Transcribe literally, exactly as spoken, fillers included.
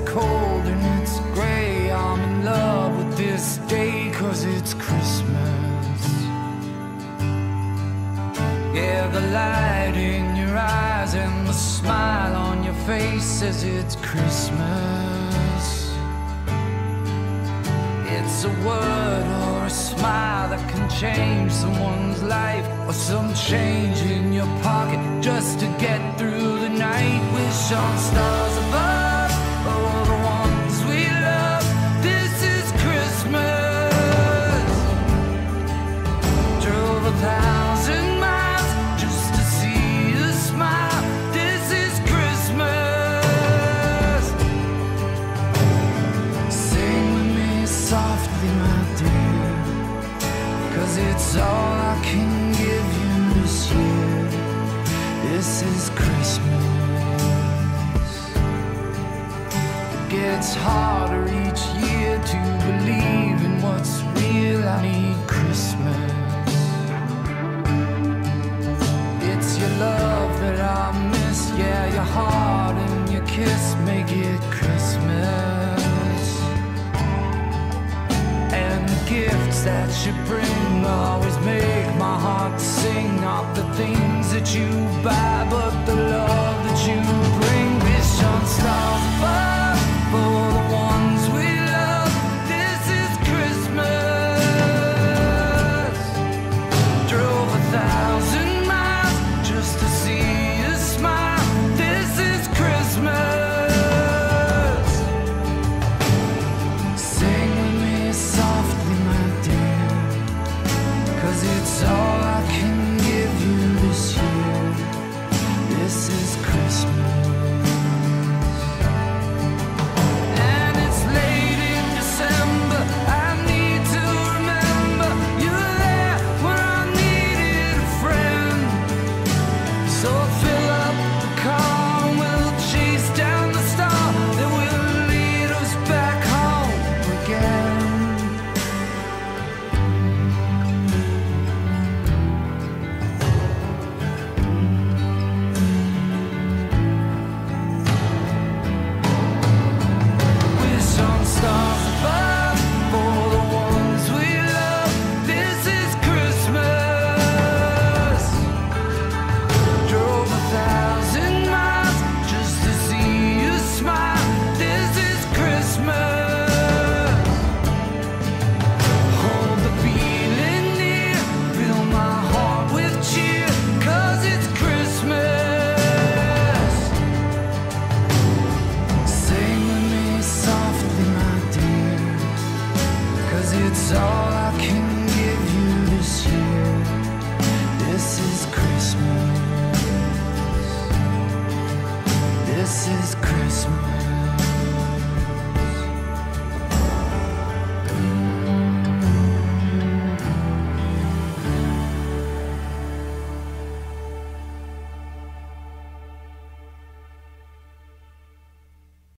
it's cold and it's gray. I'm in love with this day, 'cause it's Christmas. Yeah, the light in your eyes and the smile on your face says it's Christmas. It's a word or a smile that can change someone's life, or some change in your pocket just to get through the night. Wish on stars above. It's all I can give you this year. This is Christmas. It gets harder each year to believe in what's real. I need Christmas. It's your love that I miss. Yeah, your heart and your kiss make it Christmas. And the gifts that you bring always make my heart sing. Not the things that you buy, but the love that you bring. Wish on stars above for the ones we love. This is Christmas. Drove a thousand miles just to see you smile. This is Christmas. Sing with me softly, my dear, 'cause it's all I can give you this year. This is